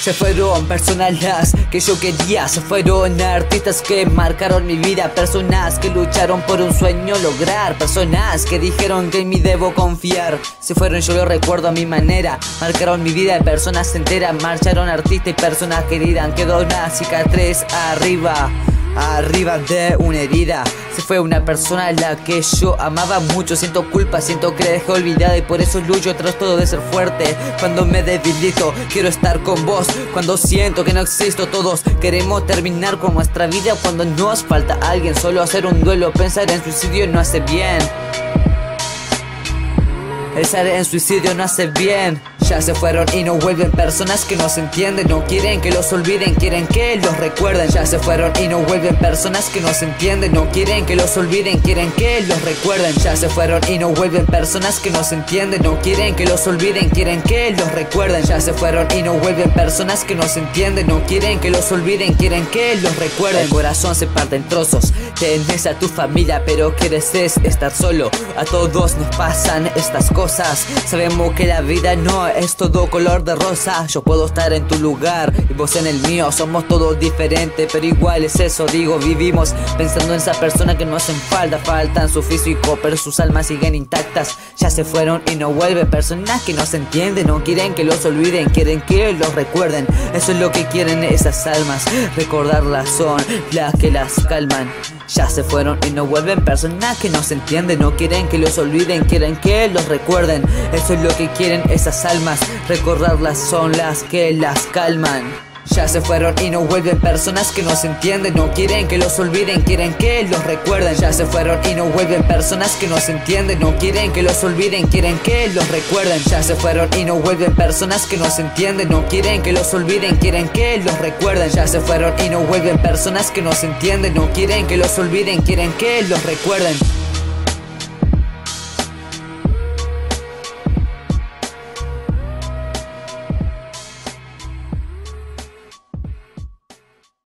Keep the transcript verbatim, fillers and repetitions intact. Se fueron personas que yo quería, se fueron artistas que marcaron mi vida, personas que lucharon por un sueño lograr, personas que dijeron que en mí debo confiar. Se fueron, yo lo recuerdo a mi manera, marcaron mi vida, personas enteras, marcharon artistas y personas queridas. Quedó una cicatriz arriba, arriba de una herida. Se fue una persona a la que yo amaba mucho. Siento culpa, siento que la dejé olvidada, y por eso lucho, trato de ser fuerte. Cuando me debilito, quiero estar con vos. Cuando siento que no existo, todos queremos terminar con nuestra vida. Cuando nos falta alguien, solo hacer un duelo, pensar en suicidio no hace bien. Pensar en suicidio no hace bien. Ya se fueron y no vuelven personas que nos entienden, no quieren que los olviden, quieren que los recuerden. Ya se fueron y no vuelven personas que nos entienden, no quieren que los olviden, quieren que los recuerden. Ya se fueron y no vuelven personas que nos entienden, no quieren que los olviden, quieren que los recuerden. Ya se fueron y no vuelven personas que nos entienden, no quieren que los olviden, quieren que los recuerden. El corazón se parte en trozos, tenés a tu familia pero quieres estar solo. A todos nos pasan estas cosas, sabemos que la vida no es Es todo color de rosa. Yo puedo estar en tu lugar y vos en el mío. Somos todos diferentes, pero igual es eso. Digo, vivimos pensando en esa persona que no hacen falta. Faltan su físico, pero sus almas siguen intactas. Ya se fueron y no vuelven personas que no se entienden, no quieren que los olviden, quieren que los recuerden. Eso es lo que quieren esas almas, recordarlas son las que las calman. Ya se fueron y no vuelven personas que no se entienden, no quieren que los olviden, quieren que los recuerden. Eso es lo que quieren esas almas, recordarlas son las que las calman. Ya se fueron y no vuelven personas que no se entienden, no quieren que los olviden, quieren que los recuerden. Ya se fueron y no vuelven personas que no se entienden, no quieren que los olviden, quieren que los recuerden. Ya se fueron y no vuelven personas que no se entienden, no quieren que los olviden, quieren que los recuerden. Ya se fueron y no vuelven personas que no se entienden, no quieren que los olviden, quieren que los recuerden.